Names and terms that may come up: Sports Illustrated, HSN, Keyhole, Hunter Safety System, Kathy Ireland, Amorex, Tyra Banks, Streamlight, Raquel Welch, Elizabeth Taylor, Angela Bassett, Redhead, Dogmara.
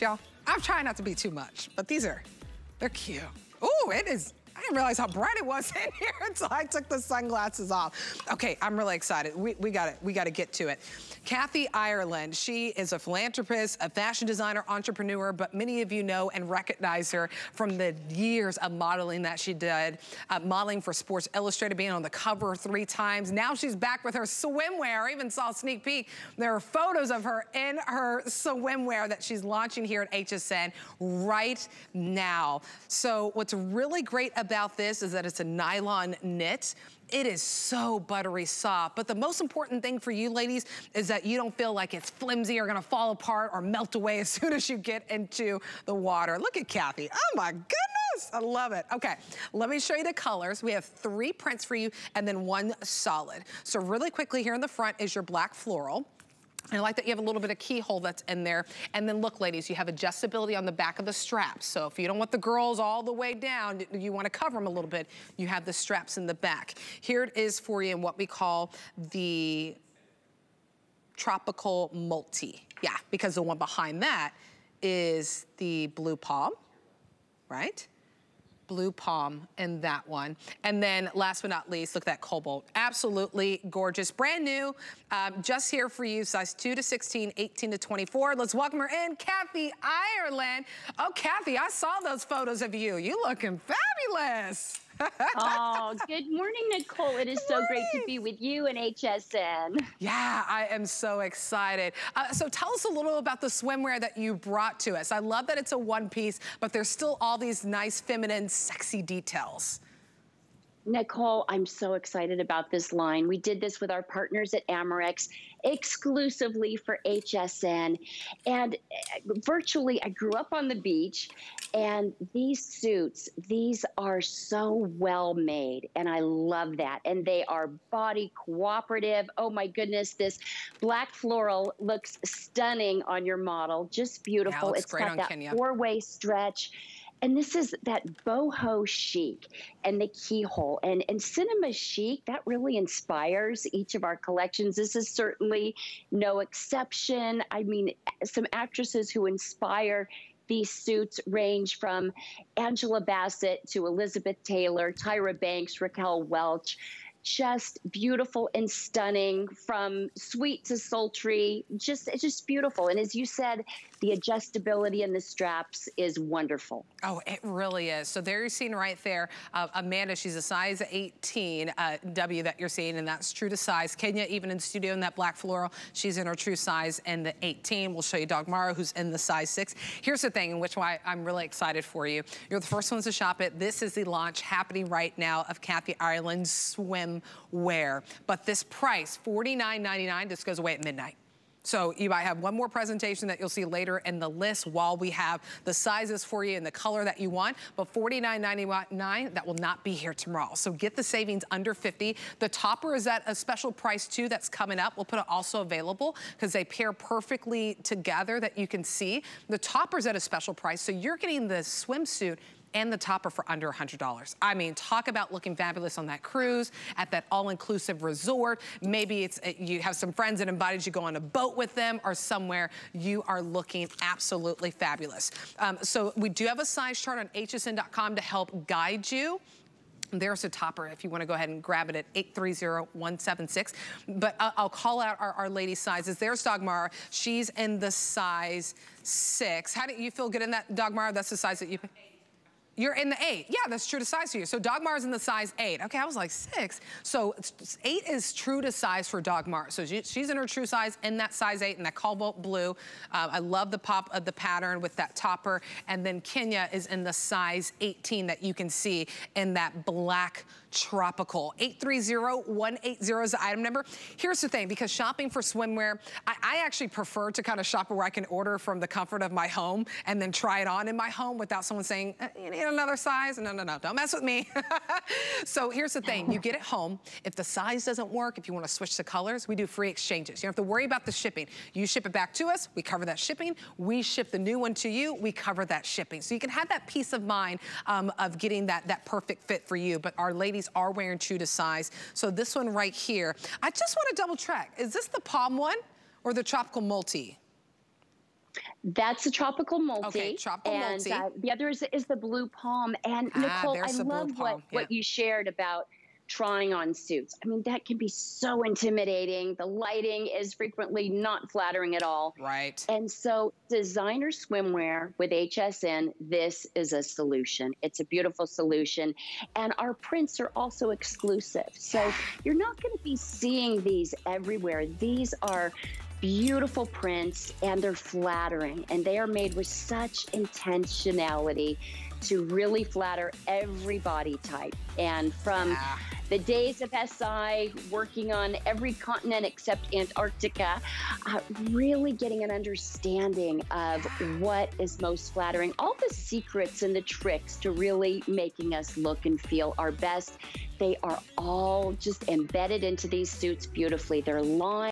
y'all. I'm trying not to be too much, but these are, they're cute. Ooh, it is. I didn't realize how bright it was in here until I took the sunglasses off. Okay, I'm really excited. We gotta get to it. Kathy Ireland, she is a philanthropist, a fashion designer, entrepreneur, but many of you know and recognize her from the years of modeling that she did, modeling for Sports Illustrated, being on the cover 3 times. Now she's back with her swimwear. I even saw a sneak peek. There are photos of her in her swimwear that she's launching here at HSN right now. So what's really great about this is that it's a nylon knit. It is so buttery soft, but the most important thing for you ladies is that you don't feel like it's flimsy or gonna fall apart or melt away as soon as you get into the water. Look at Kathy, oh my goodness, I love it. Okay, let me show you the colors. We have 3 prints for you and then 1 solid. So really quickly, here in the front is your black floral. And I like that you have a little bit of keyhole that's in there. And then look, ladies, you have adjustability on the back of the straps. So if you don't want the girls all the way down, you want to cover them a little bit, you have the straps in the back. Here it is for you in what we call the tropical multi. Yeah, because the one behind that is the blue palm, right? Blue palm in that one. And then last but not least, look at that cobalt. Absolutely gorgeous, brand new, just here for you, size 2 to 16, 18 to 24. Let's welcome her in, Kathy Ireland. Oh, Kathy, I saw those photos of you. You looking fabulous. Oh, good morning, Nicole. It is so great to be with you and HSN. Yeah, I am so excited. So tell us a little about the swimwear that you brought to us. I love that it's a one-piece, but there's still all these nice, feminine, sexy details. Nicole, I'm so excited about this line. We did this with our partners at Amorex exclusively for HSN. And virtually, I grew up on the beach, and these suits, these are so well made, and I love that. And they are body cooperative. Oh my goodness, this black floral looks stunning on your model, just beautiful. Yeah, it's got that 4-way stretch. And this is that boho chic and the keyhole. And cinema chic, that really inspires each of our collections. This is certainly no exception. I mean, some actresses who inspire these suits range from Angela Bassett to Elizabeth Taylor, Tyra Banks, Raquel Welch. Just beautiful and stunning, from sweet to sultry. Just, it's just beautiful. And as you said, the adjustability in the straps is wonderful. Oh, it really is. So there you're seeing right there, Amanda, she's a size 18 W that you're seeing, and that's true to size. Kenya, even in studio in that black floral, she's in her true size in the 18. We'll show you Dogmara, who's in the size 6. Here's the thing, which why I'm really excited for you. You're the first ones to shop it. This is the launch happening right now of Kathy Ireland's swimwear. But this price, $49.99, this goes away at midnight. So you might have one more presentation that you'll see later in the list while we have the sizes for you and the color that you want. But $49.99, that will not be here tomorrow. So get the savings under 50. The topper is at a special price too that's coming up. We'll put it also available because they pair perfectly together that you can see. The topper's at a special price. So you're getting the swimsuit and the topper for under $100. I mean, talk about looking fabulous on that cruise, at that all-inclusive resort. Maybe it's you have some friends that invited you to go on a boat with them or somewhere. You are looking absolutely fabulous. So we do have a size chart on hsn.com to help guide you. There's a topper if you want to go ahead and grab it at 830-176. But I'll call out our lady sizes. There's Dogmara. She's in the size 6. How do you feel good in that, Dogmara? That's the size that you... You're in the 8. Yeah, that's true to size for you. So Dogmar's in the size 8. Okay, I was like 6. So 8 is true to size for Dogmar. So she's in her true size in that size 8 in that cobalt blue. I love the pop of the pattern with that topper. And then Kenya is in the size 18 that you can see in that black tropical. 830-180 is the item number. Here's the thing, because shopping for swimwear, I actually prefer to kind of shop where I can order from the comfort of my home and then try it on in my home without someone saying, you need another size? No, no, no, don't mess with me. So here's the thing, you get it home. If the size doesn't work, if you want to switch the colors, we do free exchanges. You don't have to worry about the shipping. You ship it back to us, we cover that shipping. We ship the new one to you, we cover that shipping. So you can have that peace of mind of getting that perfect fit for you. But our ladies are wearing true to size. So this one right here, I just want to double check. Is this the palm one or the tropical multi? That's a tropical multi. Okay, tropical multi. And the other is the blue palm. And Nicole, I love what you shared about trying on suits. I mean, that can be so intimidating. The lighting is frequently not flattering at all. Right. And so designer swimwear with HSN, this is a solution. It's a beautiful solution. And our prints are also exclusive. So you're not going to be seeing these everywhere. These are beautiful prints, and they're flattering, and they are made with such intentionality to really flatter every body type. And from the days of SI working on every continent except Antarctica, really getting an understanding of what is most flattering, all the secrets and the tricks to really making us look and feel our best. They are all just embedded into these suits beautifully. They're lined.